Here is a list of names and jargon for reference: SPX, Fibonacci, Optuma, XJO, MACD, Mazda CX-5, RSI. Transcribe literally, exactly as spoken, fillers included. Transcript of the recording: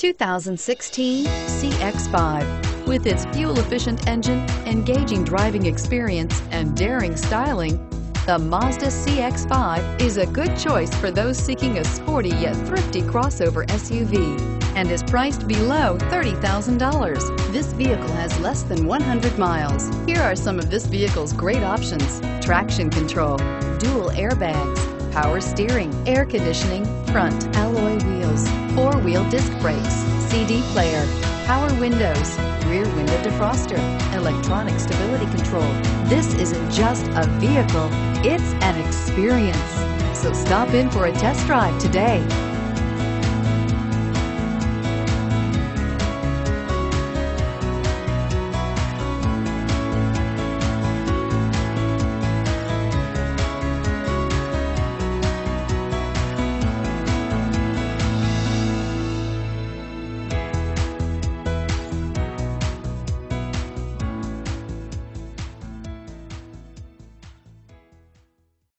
two thousand sixteen C X five. With its fuel-efficient engine, engaging driving experience, and daring styling, the Mazda C X five is a good choice for those seeking a sporty yet thrifty crossover S U V, and is priced below thirty thousand dollars. This vehicle has less than one hundred miles. Here are some of this vehicle's great options: traction control, dual airbags, power steering, air conditioning, front alloy wheels, four-wheel disc brakes, C D player, power windows, rear window defroster, electronic stability control. This isn't just a vehicle, it's an experience. So stop in for a test drive today.